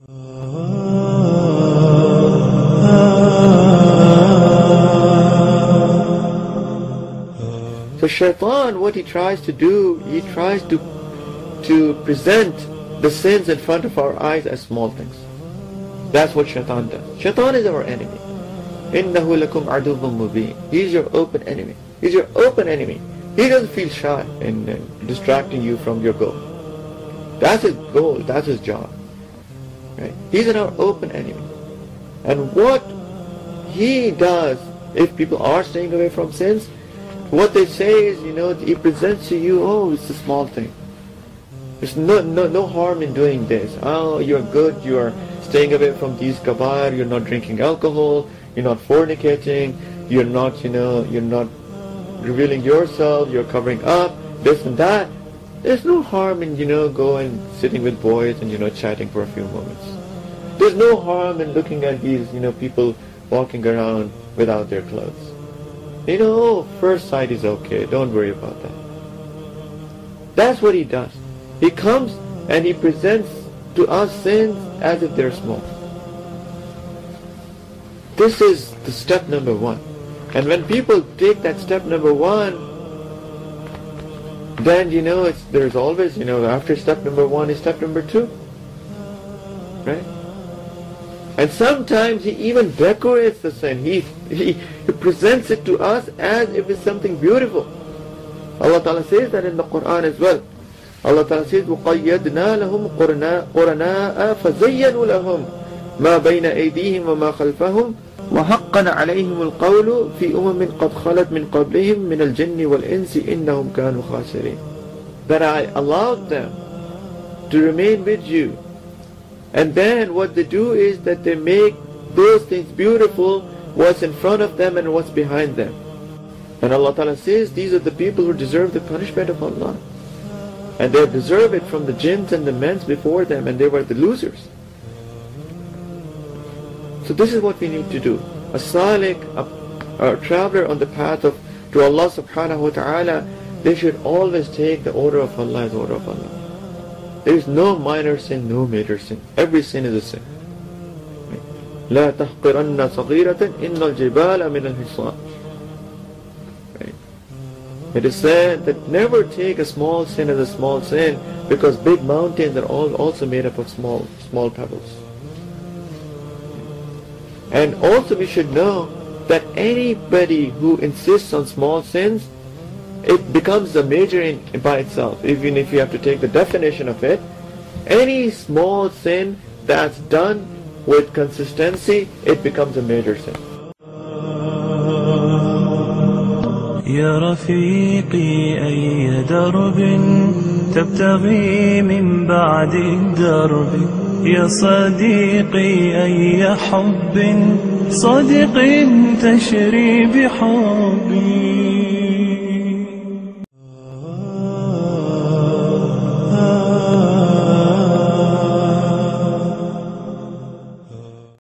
So Shaitan, what he tries to do, he tries to present the sins in front of our eyes as small things. That's what Shaitan does. Shaitan is our enemy. Inna hu lakum adu al mubin. He's your open enemy. He's your open enemy. He doesn't feel shy in distracting you from your goal. That's his goal. That's his job. Right? He's our open enemy. And what he does, if people are staying away from sins, what they say is, you know, he presents to you, oh, it's a small thing. There's no harm in doing this. Oh, you're good. You're staying away from these kabair. You're not drinking alcohol. You're not fornicating. You're not, you know, you're not revealing yourself. You're covering up this and that. There's no harm in, you know, going sitting with boys and, you know, chatting for a few moments. There's no harm in looking at these, you know, people walking around without their clothes. You know, first sight is okay. Don't worry about that. That's what he does. He comes and he presents to us sins as if they're small. This is the step number one. And when people take that step number one, then, you know, it's, there's always, you know, after step number one is step number two. Right? And sometimes he even decorates the sin. He presents it to us as if it's something beautiful. Allah Ta'ala says that in the Qur'an as well. Allah Ta'ala says, وَقَيَّدْنَا لَهُمْ قُرْنَاءَ فَزَيَّنُوا لَهُمْ مَا بَيْنَ أَيْدِيهِمْ وَمَا خَلْفَهُمْ وَحَقًّا عَلَيْهِمُ الْقَوْلُ فِي قَدْ خَلَتْ مِنْ قَبْلِهِمْ مِنَ الْجِنِّ وَالْإِنسِ إِنَّهُمْ كَانُوا خَاسِرِينَ. That I allowed them to remain with you. And then what they do is that they make those things beautiful, what's in front of them and what's behind them. And Allah Ta'ala says, these are the people who deserve the punishment of Allah. And they deserve it from the jinns and the men before them, and they were the losers. So this is what we need to do. A salik, a traveler on the path of to Allah subhanahu wa ta'ala, they should always take the order of Allah as order of Allah. There is no minor sin, no major sin. Every sin is a sin. لا تحقرن صغيرة إن الجبال من الحصى. It is said that never take a small sin as a small sin, because big mountains are all also made up of small pebbles. And also we should know that anybody who insists on small sins, it becomes a major in by itself, even if you have to take the definition of it. Any small sin that's done with consistency, it becomes a major sin. يا رفيقي أي درب تبتغي من بعد الدرب يا صديقي أي حب صادق تشري بحبي.